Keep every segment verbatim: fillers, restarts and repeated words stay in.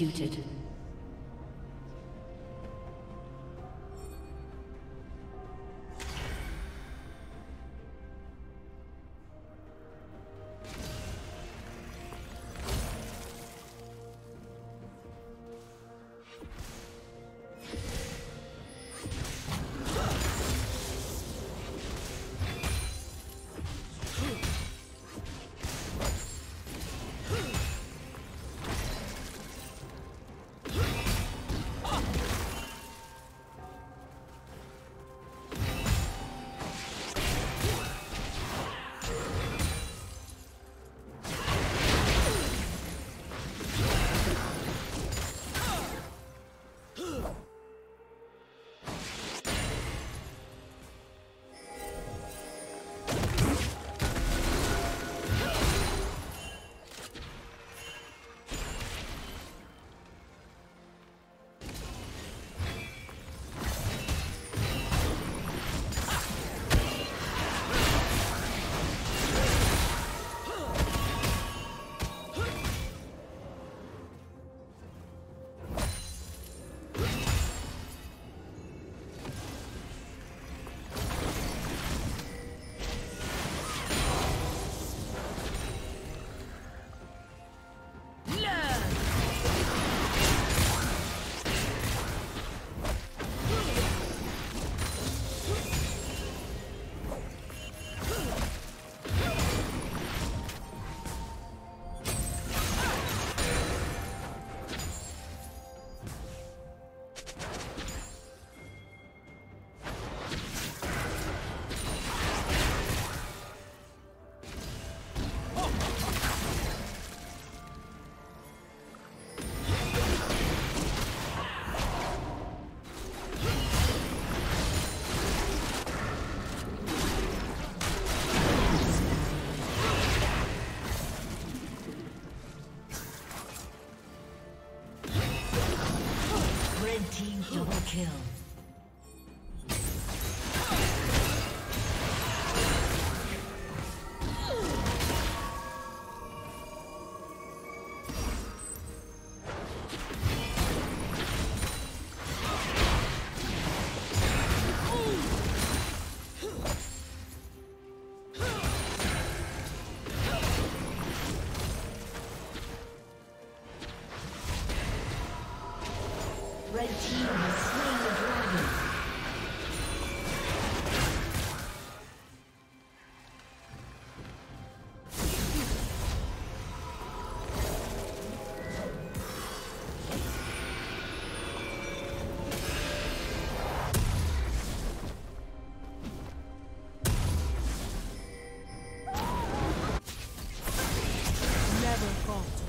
executed. Red team has slain the dragon. Never falter.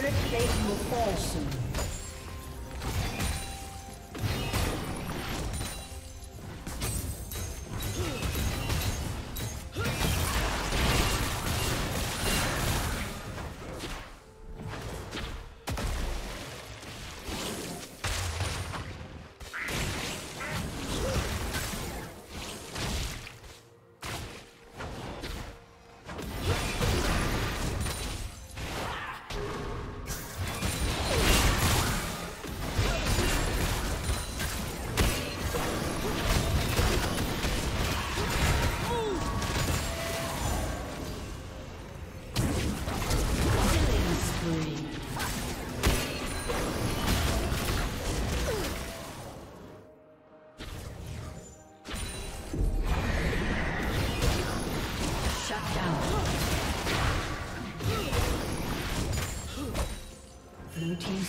Turret plate will fall soon. Blue team's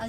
A